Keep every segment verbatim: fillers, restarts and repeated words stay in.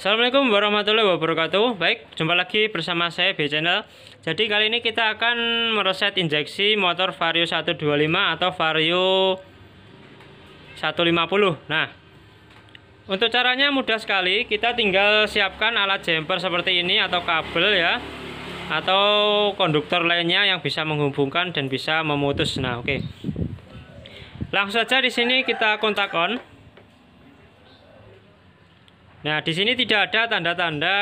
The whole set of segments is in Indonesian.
Assalamualaikum warahmatullahi wabarakatuh. Baik, jumpa lagi bersama saya B Channel. Jadi kali ini kita akan mereset injeksi motor Vario seratus dua puluh lima atau Vario seratus lima puluh. Nah, untuk caranya mudah sekali. Kita tinggal siapkan alat jumper seperti ini atau kabel ya, atau konduktor lainnya yang bisa menghubungkan dan bisa memutus. Nah, oke. Langsung saja di sini kita kontak on. Nah, di sini tidak ada tanda-tanda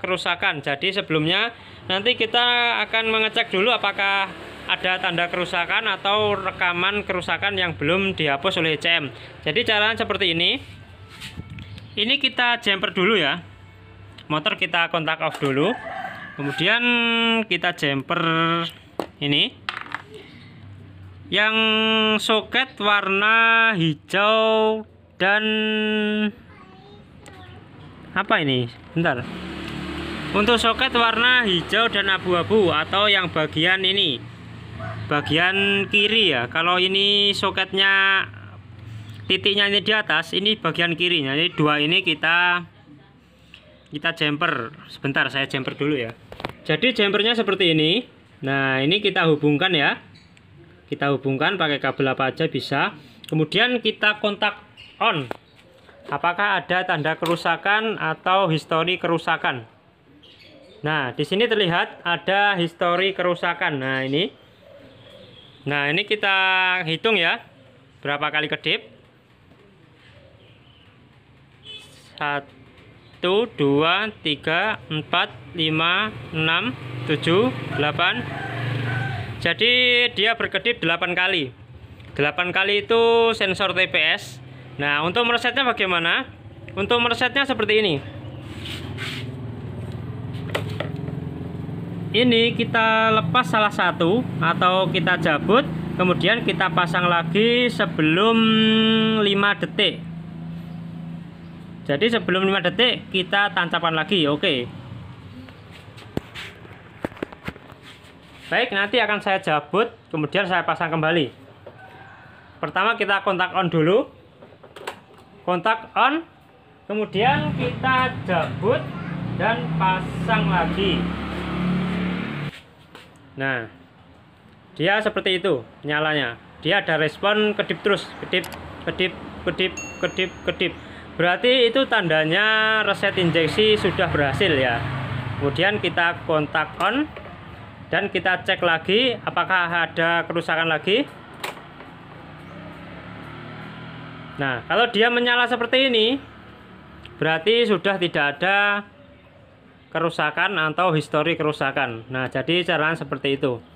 kerusakan. Jadi sebelumnya nanti kita akan mengecek dulu apakah ada tanda kerusakan atau rekaman kerusakan yang belum dihapus oleh E C M. Jadi caranya seperti ini. Ini kita jumper dulu ya. Motor kita kontak off dulu. Kemudian kita jumper ini. Yang soket warna hijau dan apa ini? Bentar. Untuk soket warna hijau dan abu-abu atau yang bagian ini, bagian kiri ya. Kalau ini soketnya titiknya ini di atas, ini bagian kirinya. Jadi dua ini kita kita jumper. Sebentar, saya jumper dulu ya. Jadi jumpernya seperti ini. Nah, ini kita hubungkan ya. Kita hubungkan pakai kabel apa aja bisa. Kemudian kita kontak on. Apakah ada tanda kerusakan atau histori kerusakan? Nah, di sini terlihat ada histori kerusakan. Nah, ini. Nah, ini kita hitung ya. Berapa kali kedip? satu, dua, tiga, empat, lima, enam, tujuh, delapan. Jadi dia berkedip delapan kali. delapan kali itu sensor T P S. Nah, untuk meresetnya bagaimana? Untuk meresetnya seperti ini. Ini kita lepas salah satu atau kita jabut, kemudian kita pasang lagi sebelum lima detik. Jadi sebelum lima detik kita tancapkan lagi, oke. Baik, nanti akan saya jabut, kemudian saya pasang kembali. Pertama kita kontak on dulu. Kontak on, kemudian kita jabut dan pasang lagi. Nah, dia seperti itu nyalanya. Dia ada respon kedip terus, kedip, kedip, kedip, kedip, kedip. Berarti itu tandanya reset injeksi sudah berhasil ya. Kemudian kita kontak on dan kita cek lagi apakah ada kerusakan lagi. Nah, kalau dia menyala seperti ini, berarti sudah tidak ada kerusakan atau histori kerusakan. Nah, jadi caranya seperti itu.